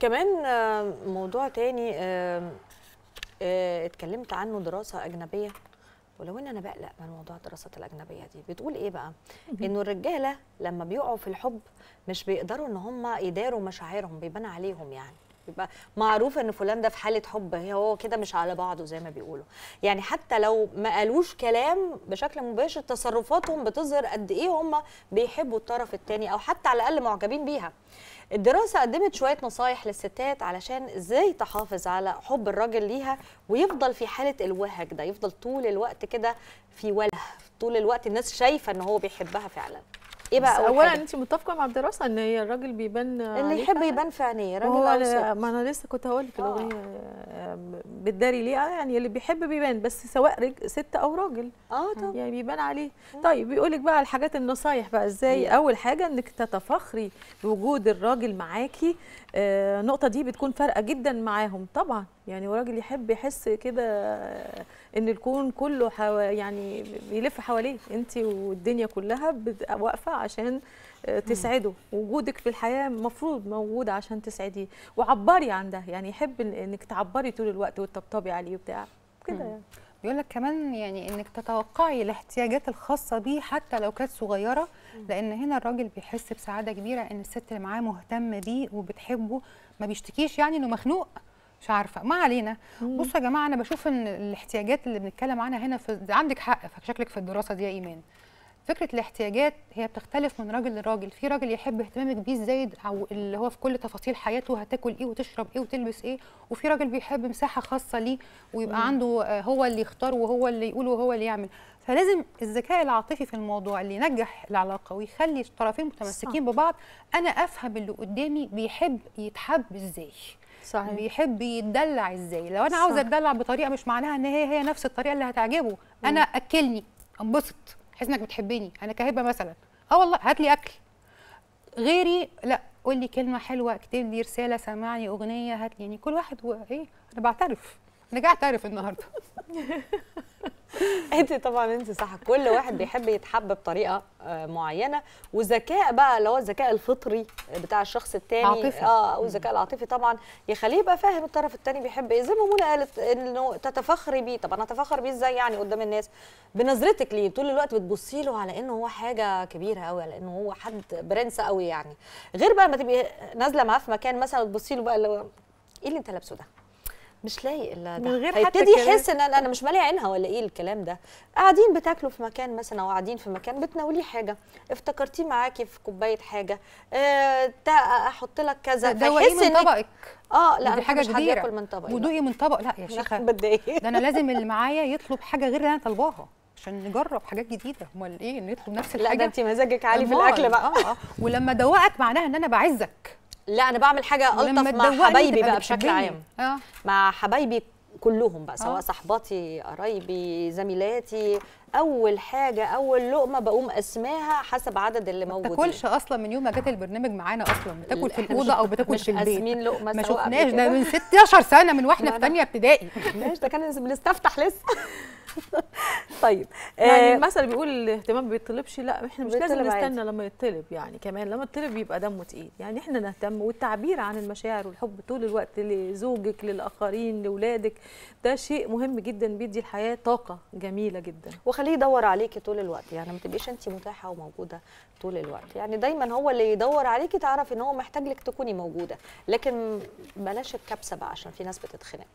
كمان موضوع تاني اتكلمت عنه، دراسة أجنبية. ولو أن أنا بقلق من موضوع الدراسات الأجنبية دي، بتقول إيه بقى؟ إنه الرجالة لما بيقعوا في الحب مش بيقدروا إن هم يداروا مشاعرهم، بيبان عليهم يعني، بيبقى معروف إن فلان ده في حالة حب، هو كده مش على بعضه زي ما بيقولوا. يعني حتى لو ما قالوش كلام بشكل مباشر، تصرفاتهم بتظهر قد إيه هم بيحبوا الطرف التاني أو حتى على الأقل معجبين بيها. الدراسة قدمت شوية نصايح للستات علشان ازاي تحافظ على حب الراجل ليها ويفضل في حالة الوهج ده، يفضل طول الوقت كده في وله، طول الوقت الناس شايفة ان هو بيحبها فعلا. ايه بقى اولا انت متفقة مع الدراسة ان هي الراجل بيبان اللي يحب يبان في عينيه راجل او ما انا لسه كنت هقول لك الاغنية بتداري ليه، يعني اللي بيحب بيبان، بس سواء ست او راجل طبعا يعني بيبان عليه. طيب بيقول لك بقى على الحاجات، النصايح بقى ازاي. اول حاجة انك تتفخري بوجود الراجل معاكي، النقطة دي بتكون فارقة جدا معاهم طبعا. يعني الراجل يحب يحس كده ان الكون كله يعني بيلف حواليه، انت والدنيا كلها واقفه عشان تسعده، وجودك في الحياه المفروض موجود عشان تسعديه. وعبري عن ده، يعني يحب انك تعبري طول الوقت وتطبطبي عليه وبتاع كده يعني. بيقول لك كمان يعني انك تتوقعي الاحتياجات الخاصه بيه حتى لو كانت صغيره، لان هنا الراجل بيحس بسعاده كبيره ان الست اللي معاه مهتمه بيه وبتحبه، ما بيشتكيش يعني انه مخنوق مش عارفه. ما علينا. بصوا يا جماعه، انا بشوف ان الاحتياجات اللي بنتكلم عنها هنا عندك حق في شكلك في الدراسه دي يا ايمان. فكره الاحتياجات هي بتختلف من راجل لراجل، في راجل يحب اهتمامك بيه الزايد او اللي هو في كل تفاصيل حياته، هتاكل ايه وتشرب ايه وتلبس ايه، وفي راجل بيحب مساحه خاصه ليه ويبقى عنده هو اللي يختار وهو اللي يقول وهو اللي يعمل. فلازم الذكاء العاطفي في الموضوع اللي ينجح العلاقه ويخلي الطرفين متمسكين ببعض. انا افهم اللي قدامي بيحب يتحب ازاي، صحيح. بيحب يتدلع ازاي. لو انا عاوزه اتدلع بطريقه مش معناها ان هي نفس الطريقه اللي هتعجبه. انا اكلني انبسط، حس انك بتحبني، انا كهبه مثلا والله هات لي اكل. غيري لا، قول لي كلمه حلوه، اكتب لي رساله، سمعني اغنيه، هات لي. يعني كل واحد هو ايه. انا بعترف، انا جاي اعترف النهارده. انت طبعا انت صح، كل واحد بيحب يتحب بطريقه معينه، وذكاء بقى اللي هو الذكاء الفطري بتاع الشخص الثاني عاطفي او الذكاء العاطفي طبعا يخليه يبقى فاهم الطرف الثاني بيحب ايه. زي ما منى قالت انه تتفخري بيه. طب انا اتفخر بيه ازاي يعني قدام الناس؟ بنظرتك ليه، طول الوقت بتبصي له على انه هو حاجه كبيره قوي، على انه هو حد برنس قوي يعني. غير بقى لما تبقي نازله معاه في مكان مثلا تبصي له بقى اللي هو ايه اللي انت لابسه ده؟ مش لايق الا ده، هيبتدي يحس ان انا مش مالي عينها ولا ايه الكلام ده. قاعدين بتاكلوا في مكان مثلا او قاعدين في مكان بتناوليه حاجه، افتكرتيه معاكي في كوبايه حاجه، احط لك كذا، فيحس ان طبقك لا دي حاجه كبيره من طبق ودوقي من طبق. لا يا شيخه ده انا لازم اللي معايا يطلب حاجه غير اللي انا طالباها عشان نجرب حاجات جديده. امال ايه نطلب نفس الحاجه؟ لا ده انت مزاجك عالي في الاكل بقى. ولما ادوقك معناها ان انا بعزك. لا انا بعمل حاجه الطف مع حبايبي بقى بشكل عام، مع حبايبي كلهم بقى، سواء صحباتي، قرايبي، زميلاتي. اول حاجه اول لقمه بقوم اسماها حسب عدد اللي موجودين. ما بتاكلش اصلا من يوم ما جت البرنامج معانا، اصلا بتاكل في الاوضه او بتاكل في البيت. اسمين لقمه ما شفناش ده من 16 سنه، من واحنا في ثانيه ابتدائي. ماشي ده كان بنستفتح لسه. طيب يعني المثل بيقول الاهتمام ما بيطلبش. لا احنا مش لازم نستنى لما يطلب، يعني كمان لما يطلب يبقى دمه تقيل. يعني احنا نهتم، والتعبير عن المشاعر والحب طول الوقت لزوجك، للاخرين، لاولادك، ده شيء مهم جدا، بيدي الحياه طاقه جميله جدا. خليه يدور عليكي طول الوقت، يعني ما تبقيش انت متاحه وموجوده طول الوقت. يعني دايما هو اللي يدور عليكي، تعرفي ان هو محتاج لك تكوني موجوده، لكن بلاش الكبسه بقى عشان في ناس بتتخنق.